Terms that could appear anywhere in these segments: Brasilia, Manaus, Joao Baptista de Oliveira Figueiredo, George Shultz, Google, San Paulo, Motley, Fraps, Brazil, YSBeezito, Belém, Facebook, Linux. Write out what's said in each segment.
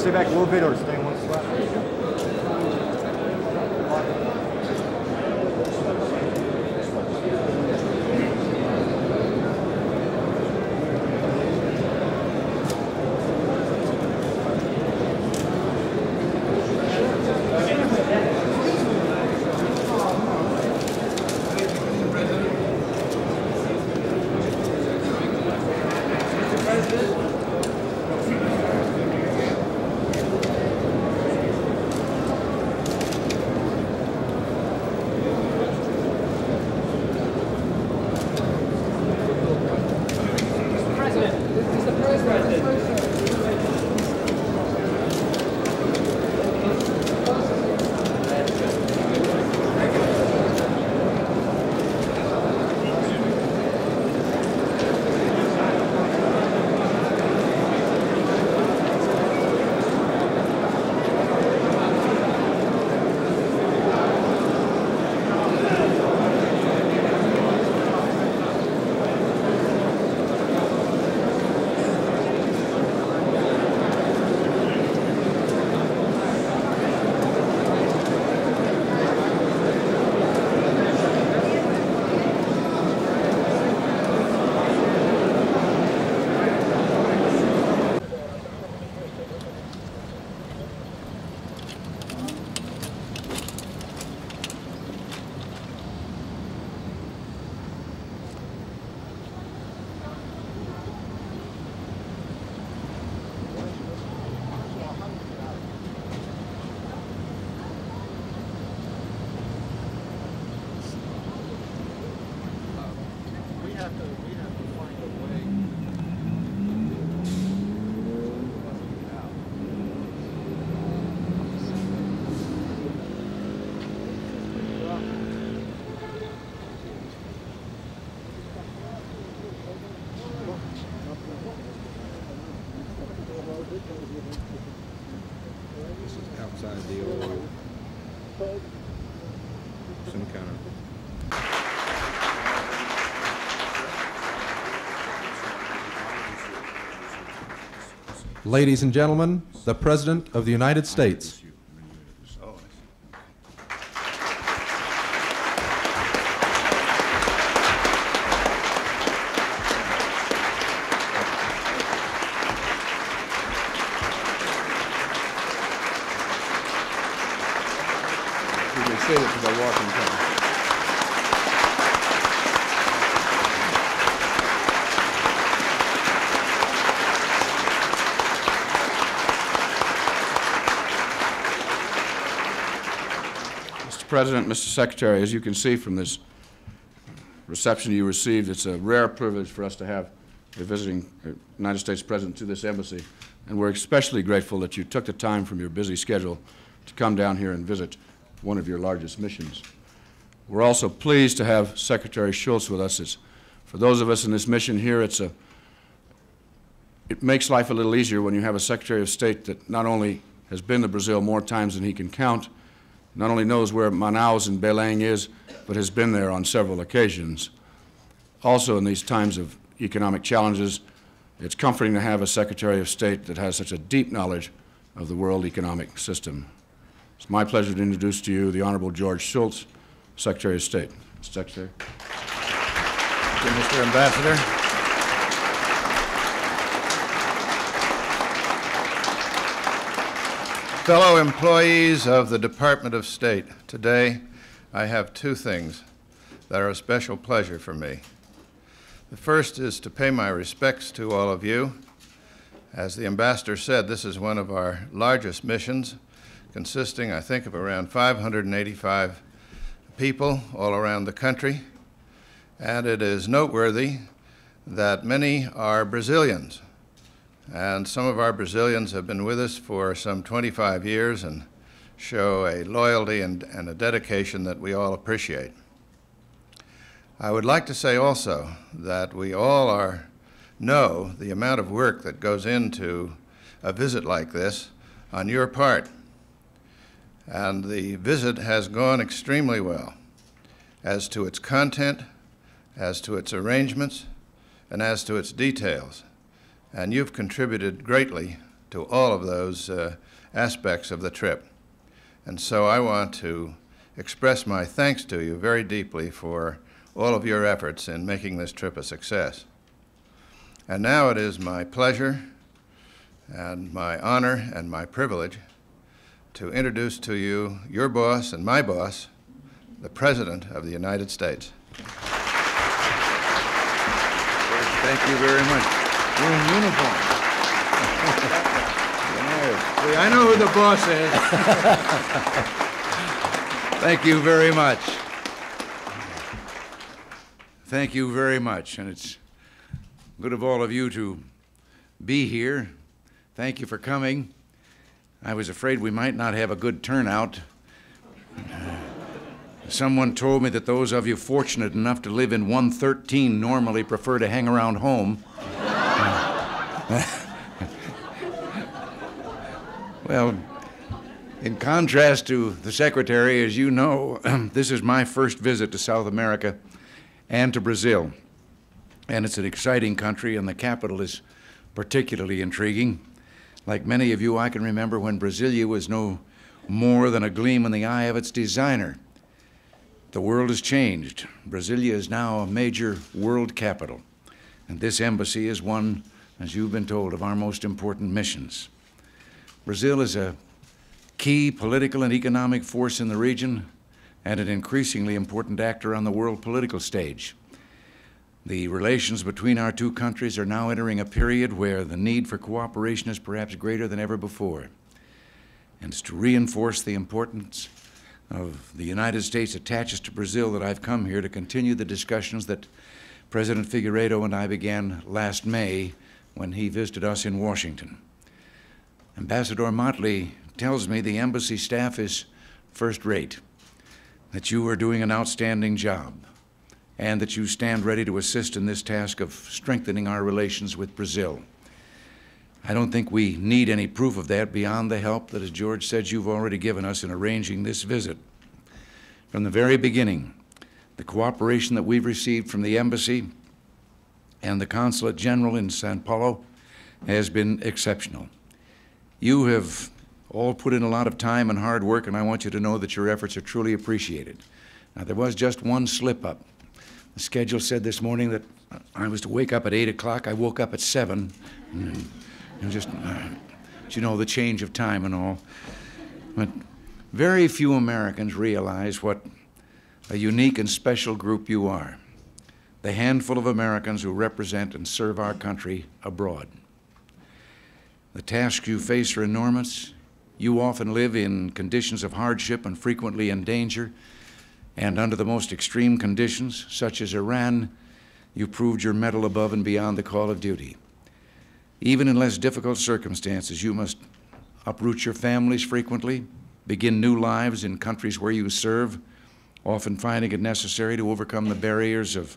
stay back a little bit or stay in one spot? Ladies and gentlemen, the President of the United States. Mr. President, Mr. Secretary, as you can see from this reception you received, it's a rare privilege for us to have a visiting United States President to this embassy, and we're especially grateful that you took the time from your busy schedule to come down here and visit one of your largest missions. We're also pleased to have Secretary Shultz with us. For those of us in this mission here, it makes life a little easier when you have a Secretary of State that not only has been to Brazil more times than he can count, not only knows where Manaus and Belém is, but has been there on several occasions. Also, in these times of economic challenges, it's comforting to have a Secretary of State that has such a deep knowledge of the world economic system. It's my pleasure to introduce to you the Honorable George Shultz, Secretary of State. Mr. Secretary. Thank you, Mr. Ambassador. Fellow employees of the Department of State, today I have two things that are a special pleasure for me. The first is to pay my respects to all of you. As the ambassador said, this is one of our largest missions, consisting, I think, of around 585 people all around the country. And it is noteworthy that many are Brazilians. And some of our Brazilians have been with us for some 25 years and show a loyalty and a dedication that we all appreciate. I would like to say also that we all know the amount of work that goes into a visit like this on your part. And the visit has gone extremely well as to its content, as to its arrangements, and as to its details. And you've contributed greatly to all of those aspects of the trip. And so I want to express my thanks to you very deeply for all of your efforts in making this trip a success. And now it is my pleasure and my honor and my privilege to introduce to you your boss and my boss, the President of the United States. Thank you very much. We're in uniform. I know who the boss is. Thank you very much. Thank you very much. And it's good of all of you to be here. Thank you for coming. I was afraid we might not have a good turnout. Someone told me that those of you fortunate enough to live in 113 normally prefer to hang around home. Well, in contrast to the Secretary, as you know, this is my first visit to South America and to Brazil. And it's an exciting country, and the capital is particularly intriguing. Like many of you, I can remember when Brasilia was no more than a gleam in the eye of its designer. The world has changed. Brasilia is now a major world capital. And this embassy is one, as you've been told, of our most important missions. Brazil is a key political and economic force in the region and an increasingly important actor on the world political stage. The relations between our two countries are now entering a period where the need for cooperation is perhaps greater than ever before. And it's to reinforce the importance of the United States attaches to Brazil that I've come here to continue the discussions that President Figueiredo and I began last May when he visited us in Washington. Ambassador Motley tells me the embassy staff is first rate, that you are doing an outstanding job, and that you stand ready to assist in this task of strengthening our relations with Brazil. I don't think we need any proof of that beyond the help that, as George said, you've already given us in arranging this visit. From the very beginning, the cooperation that we've received from the embassy and the Consulate General in San Paulo has been exceptional. You have all put in a lot of time and hard work, and I want you to know that your efforts are truly appreciated. Now, there was just one slip-up. The schedule said this morning that I was to wake up at 8 o'clock. I woke up at 7. Just, you know, the change of time and all. But very few Americans realize what a unique and special group you are, the handful of Americans who represent and serve our country abroad. The tasks you face are enormous. You often live in conditions of hardship and frequently in danger. And under the most extreme conditions, such as Iran, you proved your mettle above and beyond the call of duty. Even in less difficult circumstances, you must uproot your families frequently, begin new lives in countries where you serve, often finding it necessary to overcome the barriers of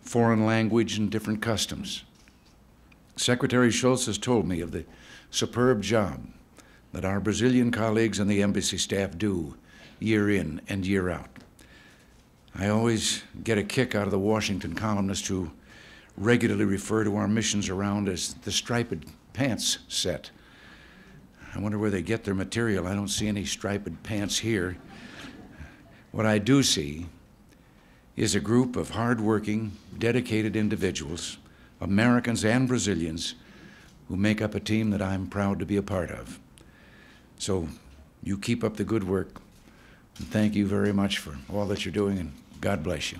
foreign language and different customs. Secretary Shultz has told me of the superb job that our Brazilian colleagues and the embassy staff do year in and year out. I always get a kick out of the Washington columnist who regularly refer to our missions around as the striped pants set. I wonder where they get their material. I don't see any striped pants here. What I do see is a group of hardworking, dedicated individuals, Americans and Brazilians, who make up a team that I'm proud to be a part of. So you keep up the good work, and thank you very much for all that you're doing, and God bless you.